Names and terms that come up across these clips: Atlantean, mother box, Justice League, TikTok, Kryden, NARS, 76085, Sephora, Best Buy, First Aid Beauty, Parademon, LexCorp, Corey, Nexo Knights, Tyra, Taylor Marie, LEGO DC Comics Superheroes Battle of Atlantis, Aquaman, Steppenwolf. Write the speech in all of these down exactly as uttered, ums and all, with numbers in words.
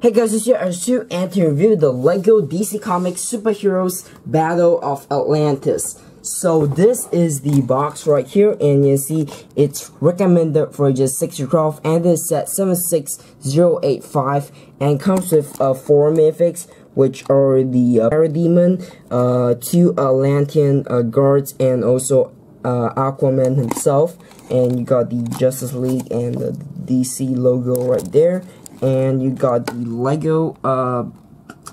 Hey guys, it's your Sue, and to review the LEGO D C Comics Superheroes Battle of Atlantis. So this is the box right here, and you see it's recommended for just six to twelve, and it's set seven six zero eight five, and comes with uh, four mythics, which are the uh, Parademon, uh, two Atlantean uh, guards, and also uh, Aquaman himself. And you got the Justice League and the D C logo right there, and you got the LEGO uh,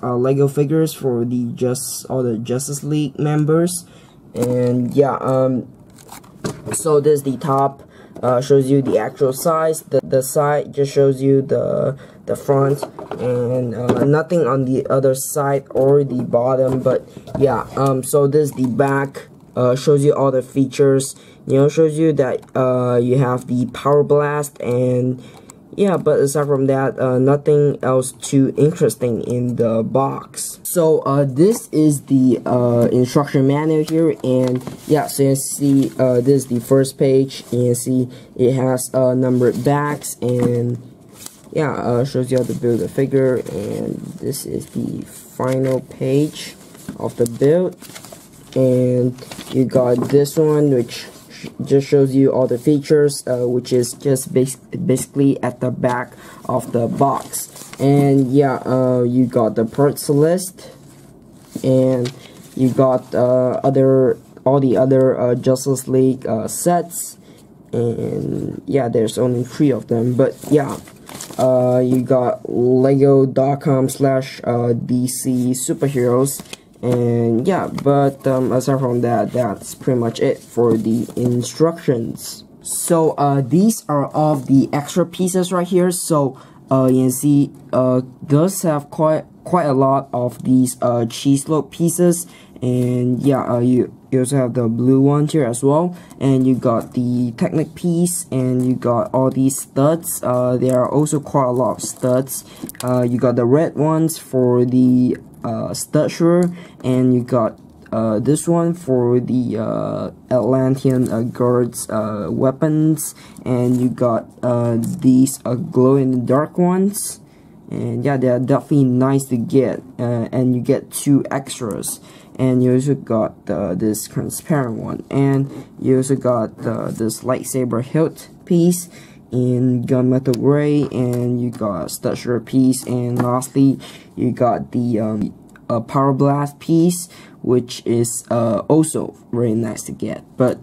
uh, LEGO figures for the just all the Justice League members. And yeah, um, so this the top uh, shows you the actual size. The the side just shows you the the front, and uh, nothing on the other side or the bottom. But yeah, um, so this the back uh, shows you all the features. You know, shows you that uh, you have the power blast, and yeah. But aside from that, uh, nothing else too interesting in the box. So uh, this is the uh, instruction manual here, and yeah, so you see uh, this is the first page, and you see it has uh, numbered backs, and yeah, uh, shows you how to build a figure, and this is the final page of the build, and you got this one, which sh just shows you all the features, uh, which is just bas basically at the back of the box. And yeah, uh, you got the parts list, and you got uh, other all the other uh, Justice League uh, sets, and yeah, there's only three of them. But yeah, uh, you got lego dot com slash D C superheroes, and yeah. But um, aside from that, that's pretty much it for the instructions. So uh, these are all the extra pieces right here. So Uh, you can see uh, does have quite quite a lot of these uh, cheese loaf pieces, and yeah, uh, you, you also have the blue one here as well, and you got the Technic piece, and you got all these studs. Uh, there are also quite a lot of studs. Uh, you got the red ones for the uh, stud-sure, and you got uh, this one for the uh, Atlantean uh, guards uh, weapons, and you got uh, these uh, glow in the dark ones, and yeah, they are definitely nice to get, uh, and you get two extras, and you also got uh, this transparent one, and you also got uh, this lightsaber hilt piece in gunmetal gray, and you got stud-sure piece, and lastly you got the um, a power blast piece, which is uh, also very nice to get. But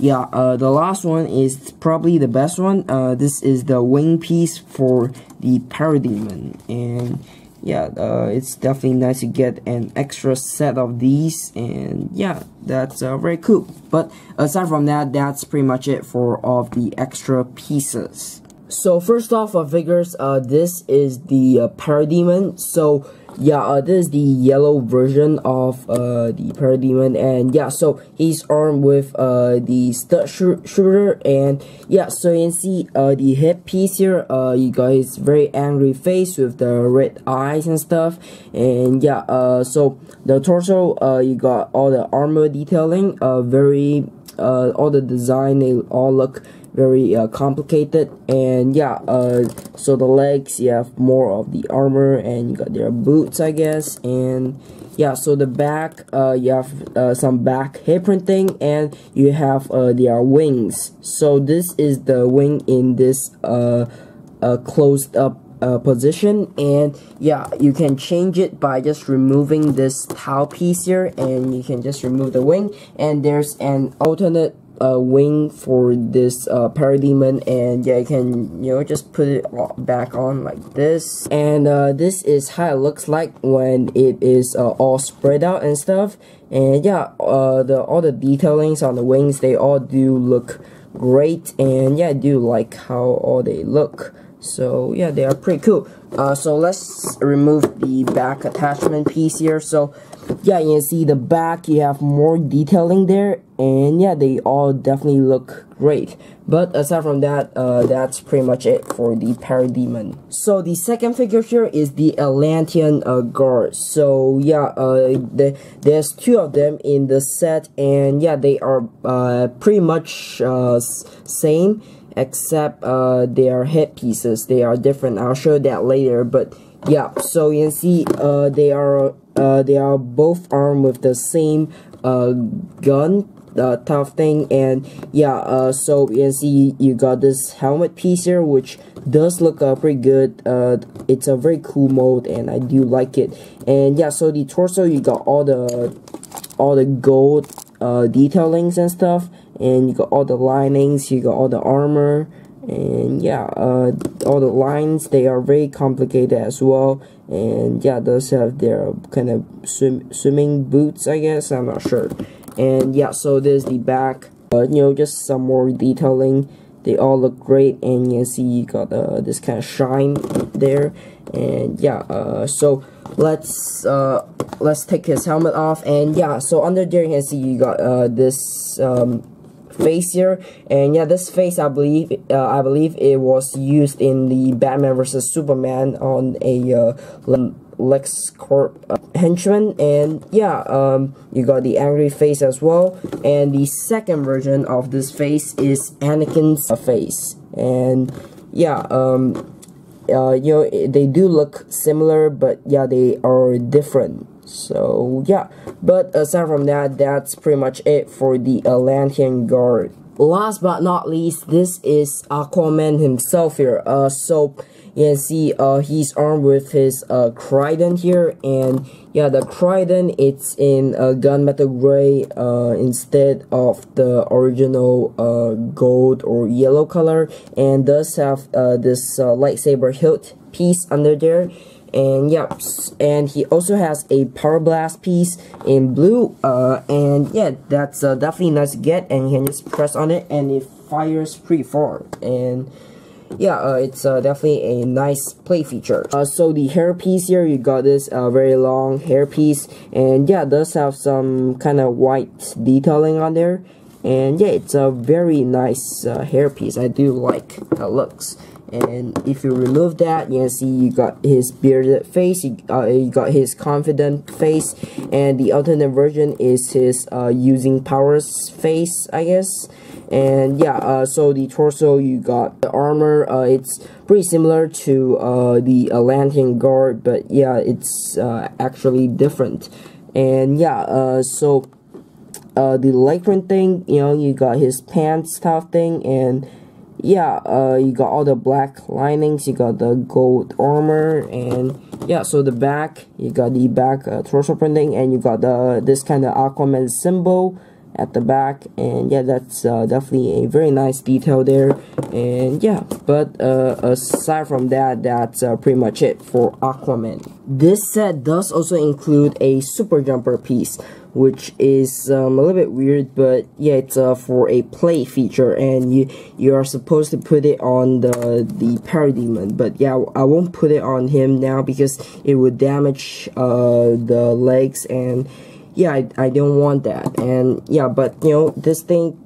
yeah, uh, the last one is probably the best one. Uh, this is the wing piece for the Parademon, and yeah, uh, it's definitely nice to get an extra set of these, and yeah, that's uh, very cool. But aside from that, that's pretty much it for all of the extra pieces. So first off, uh, figures. Uh, this is the uh, Parademon. So yeah, uh, this is the yellow version of uh, the Parademon, and yeah, so he's armed with uh, the stud shooter, and yeah, so you can see uh, the head piece here. Uh, you got his very angry face with the red eyes and stuff, and yeah, uh, so the torso, uh, you got all the armor detailing, uh, very, uh, all the design, they all look very uh, complicated. And yeah, uh, so the legs, you have more of the armor, and you got their boots, I guess. And yeah, so the back, uh, you have uh, some back hip printing, and you have uh, their wings. So this is the wing in this uh, uh, closed up uh, position, and yeah, you can change it by just removing this towel piece here, and you can just remove the wing, and there's an alternate Uh, wing for this uh, Parademon, and yeah, you can, you know, just put it back on like this, and uh, this is how it looks like when it is uh, all spread out and stuff. And yeah, uh, the all the detailings on the wings, they all do look great, and yeah, I do like how all they look. So yeah, they are pretty cool. Uh, so let's remove the back attachment piece here. So yeah, you can see the back, you have more detailing there, and yeah, they all definitely look great. But aside from that, uh, that's pretty much it for the Parademon. So the second figure here is the Atlantean uh, guard. So yeah, uh, the, there's two of them in the set, and yeah, they are uh, pretty much uh, same, except uh, their headpieces, they are different. I'll show that later, but yeah, so you can see uh, they are uh, they are both armed with the same uh, gun uh, tough thing, and yeah, uh, so you can see you got this helmet piece here, which does look uh, pretty good. Uh, it's a very cool mold, and I do like it. And yeah, so the torso, you got all the all the gold uh, detailings and stuff, and you got all the linings, you got all the armor. And yeah, uh, all the lines, they are very complicated as well. And yeah, those have their kind of swim, swimming boots, I guess, I'm not sure. And yeah, so there's the back, uh, you know, just some more detailing. They all look great, and you can see you got uh, this kind of shine there. And yeah, uh, so let's uh, let's take his helmet off. And yeah, so under there you can see you got uh, this um, face here, and yeah, this face I believe uh, I believe it was used in the Batman versus Superman on a uh, LexCorp uh, henchman. And yeah, um, you got the angry face as well, and the second version of this face is Anakin's face. And yeah, um, uh, you know, they do look similar, but yeah, they are different. So yeah, but aside from that, that's pretty much it for the Atlantean guard. Last but not least, this is Aquaman himself here. Uh, so you can see uh, he's armed with his uh, Kryden here, and yeah, the Kryden, it's in uh, gunmetal gray uh, instead of the original uh, gold or yellow color, and does have uh, this uh, lightsaber hilt piece under there. And yeah, and he also has a power blast piece in blue, uh, and yeah, that's uh, definitely nice to get, and you can just press on it, and it fires pretty far, and yeah, uh, it's uh, definitely a nice play feature. Uh, so the hair piece here, you got this uh, very long hair piece, and yeah, it does have some kind of white detailing on there, and yeah, it's a very nice uh, hair piece. I do like how it looks. And if you remove that, you can see you got his bearded face, you, uh, you got his confident face, and the alternate version is his uh, using powers face, I guess. And yeah, uh, so the torso, you got the armor, uh, it's pretty similar to uh, the Atlantean guard, but yeah, it's uh, actually different. And yeah, uh, so uh, the Lycran thing, you know, you got his pants type thing, and yeah, uh, you got all the black linings, you got the gold armor, and yeah, so the back, you got the back uh, torso printing, and you got the this kind of Aquaman symbol at the back, and yeah, that's uh, definitely a very nice detail there. And yeah, but uh, aside from that, that's uh, pretty much it for Aquaman. This set does also include a super jumper piece, which is um, a little bit weird, but yeah, it's uh, for a play feature, and you you are supposed to put it on the the Parademon, but yeah, I won't put it on him now because it would damage uh, the legs, and yeah, I, I don't want that. And yeah, but you know, this thing,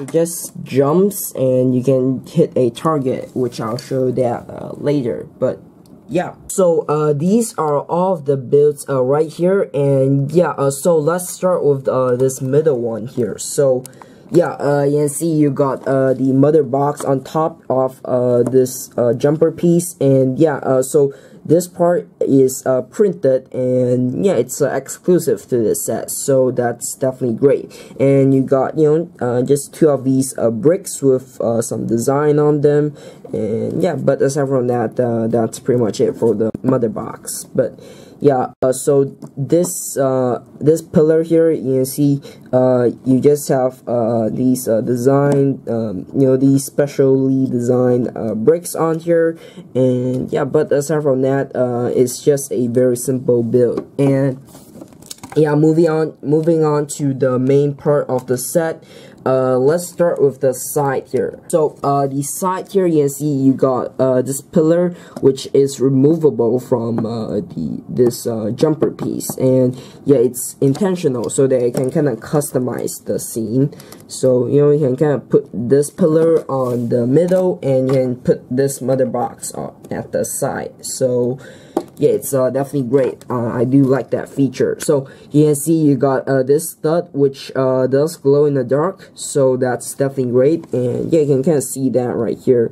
it just jumps, and you can hit a target, which I'll show that uh, later. But yeah, so uh, these are all of the builds uh, right here. And yeah, uh, so let's start with uh, this middle one here. So yeah, uh, you can see you got uh, the mother box on top of uh, this uh, jumper piece. And yeah, uh, so this part is uh, printed, and yeah, it's uh, exclusive to this set, so that's definitely great. And you got, you know, uh, just two of these uh, bricks with uh, some design on them, and yeah, but aside from that, uh, that's pretty much it for the mother box. But yeah, uh, so this uh, this pillar here, you can see uh, you just have uh, these uh, design, um, you know, these specially designed uh, bricks on here. And yeah, but aside from that, uh, it's just a very simple build. And yeah, moving on, moving on to the main part of the set. Uh, let's start with the side here. So, uh, the side here, you can see you got uh, this pillar, which is removable from uh, the this uh, jumper piece, and yeah, it's intentional so that you can kind of customize the scene. So, you know, you can kind of put this pillar on the middle, and you can put this mother box on at the side. So, yeah, it's uh, definitely great. Uh, I do like that feature. So you can see you got uh, this stud, which uh, does glow in the dark. So that's definitely great. And yeah, you can kind of see that right here.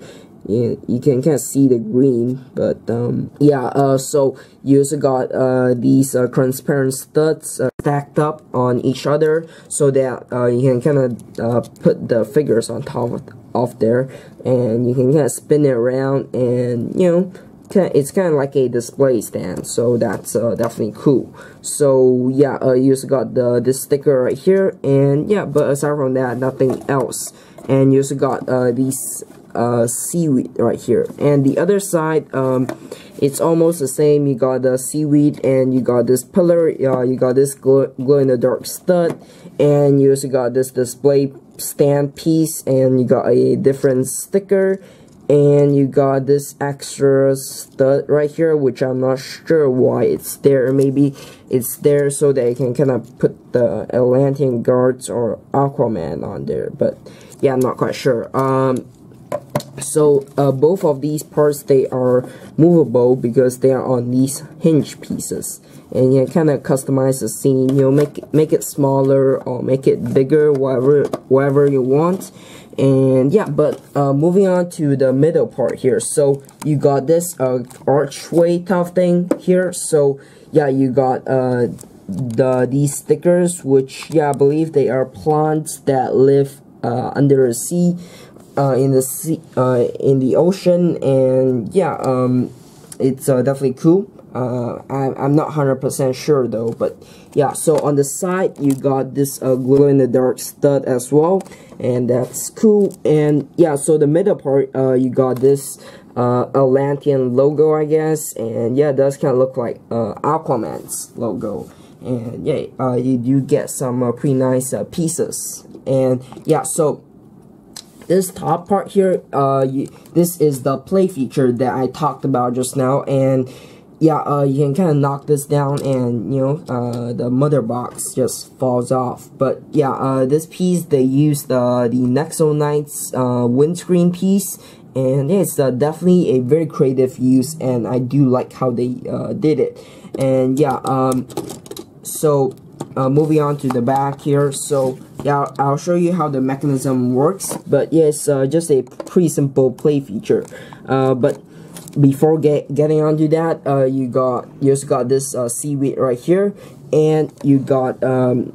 Yeah, you can kind of see the green, but um, yeah. Uh, so you also got uh, these uh, transparent studs uh, stacked up on each other, so that uh, you can kind of uh, put the figures on top of off there, and you can kind of spin it around, and you know. It's kind of like a display stand, so that's uh, definitely cool. So yeah, uh, you also got the this sticker right here, and yeah, but aside from that, nothing else. And you also got uh, these uh, seaweed right here, and the other side, um, it's almost the same. You got the seaweed, and you got this pillar. Uh, you got this glow, glow in the dark stud, and you also got this display stand piece, and you got a different sticker. And you got this extra stud right here, which I'm not sure why it's there. Maybe it's there so that you can kind of put the Atlantean guards or Aquaman on there. But yeah, I'm not quite sure. Um, so uh, both of these parts, they are movable because they are on these hinge pieces. And you kind of customize the scene. You know, make it, make it smaller or make it bigger, whatever, whatever you want. And yeah, but uh, moving on to the middle part here. So you got this uh, archway type thing here. So yeah, you got uh, the these stickers, which yeah, I believe they are plants that live uh, under the sea, uh, in the sea, uh, in the ocean. And yeah, um, it's uh, definitely cool. Uh, I, I'm not one hundred percent sure though, but yeah. So on the side, you got this uh, glow in the dark stud as well, and that's cool. And yeah, so the middle part, uh, you got this uh, Atlantean logo, I guess, and yeah, it does kind of look like uh, Aquaman's logo. And yeah, uh, you do get some uh, pretty nice uh, pieces. And yeah, so this top part here, uh, you, this is the play feature that I talked about just now, and yeah, uh, you can kind of knock this down, and you know, uh, the mother box just falls off. But yeah, uh, this piece, they used uh, the Nexo Knights uh, windscreen piece, and it's uh, definitely a very creative use, and I do like how they uh, did it. And yeah, um, so uh, moving on to the back here. So yeah, I'll show you how the mechanism works. But yeah, it's uh, just a pretty simple play feature. Uh, but Before get, getting onto that, uh, you got you just got this uh, seaweed right here, and you got um,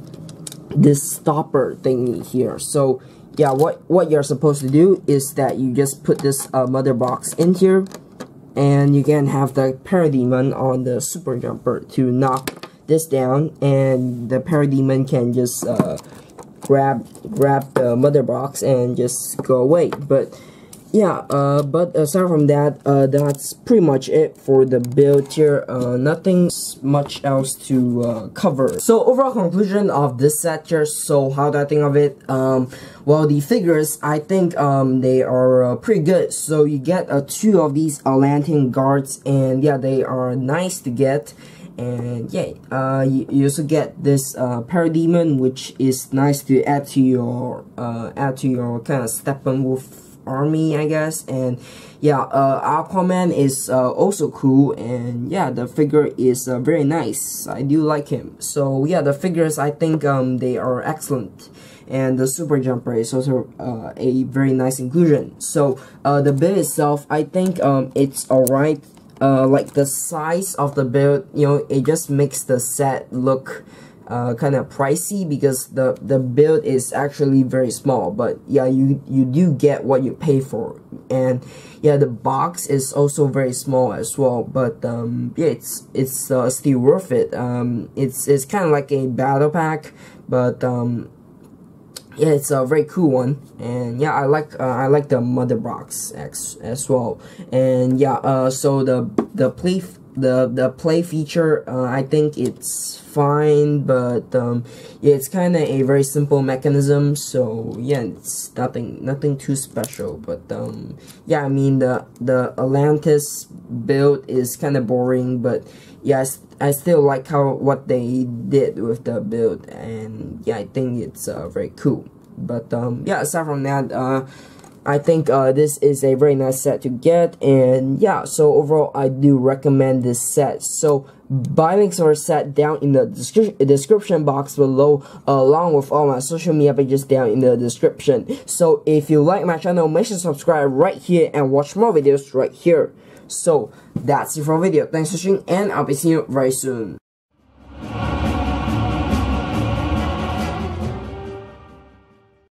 this stopper thingy here. So yeah, what what you're supposed to do is that you just put this uh, mother box in here, and you can have the Parademon on the super jumper to knock this down, and the Parademon can just uh, grab grab the mother box and just go away. But yeah, uh, but aside from that, uh, that's pretty much it for the build here. Uh, nothing much else to uh, cover. So overall conclusion of this set here. So how do I think of it? Um, well, the figures, I think um, they are uh, pretty good. So you get uh, two of these Atlantean guards, and yeah, they are nice to get. And yeah, uh, you, you also get this uh, Parademon, which is nice to add to your uh, add to your kind of Steppenwolf army, I guess. And yeah, uh, Aquaman is uh, also cool, and yeah, the figure is uh, very nice. I do like him. So yeah, the figures, I think um, they are excellent, and the super jumper is also uh, a very nice inclusion. So uh, the build itself, I think um, it's alright. Uh, like the size of the build, you know, it just makes the set look Uh, kind of pricey, because the the build is actually very small. But yeah, you you do get what you pay for. And yeah, the box is also very small as well. But um, yeah, it's it's uh, still worth it. Um, it's it's kind of like a battle pack, but um, yeah, it's a very cool one. And yeah, I like uh, I like the mother box as as well. And yeah, uh, so the the play the the play feature, uh, I think it's fine, but um, yeah, it's kind of a very simple mechanism. So yeah, it's nothing nothing too special. But um, yeah, I mean the the Atlantis build is kind of boring, but yeah, I, I still like how what they did with the build, and yeah, I think it's uh, very cool. But um, yeah, aside from that, uh, I think uh, this is a very nice set to get, and yeah, so overall I do recommend this set. So buy links for a set down in the descri description box below, uh, along with all my social media pages down in the description. So if you like my channel, make sure to subscribe right here and watch more videos right here. So that's it for the video. Thanks for watching, and I'll be seeing you very soon.